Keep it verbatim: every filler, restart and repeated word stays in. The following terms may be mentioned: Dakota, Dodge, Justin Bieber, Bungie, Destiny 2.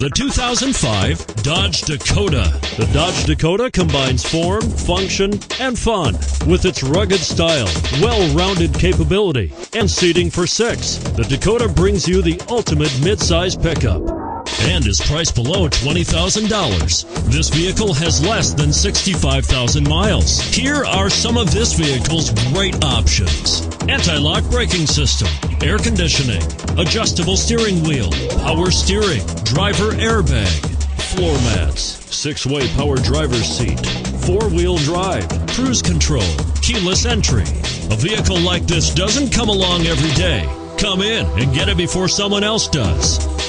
The two thousand five Dodge Dakota. The Dodge Dakota combines form, function, and fun with its rugged style, well-rounded capability, and seating for six. The Dakota brings you the ultimate mid-size pickup and is priced below twenty thousand dollars. This vehicle has less than sixty-five thousand miles. Here are some of this vehicle's great options: anti-lock braking system, air conditioning, adjustable steering wheel, power steering, driver airbag, floor mats, six-way power driver's seat, four-wheel drive, cruise control, keyless entry. A vehicle like this doesn't come along every day. Come in and get it before someone else does.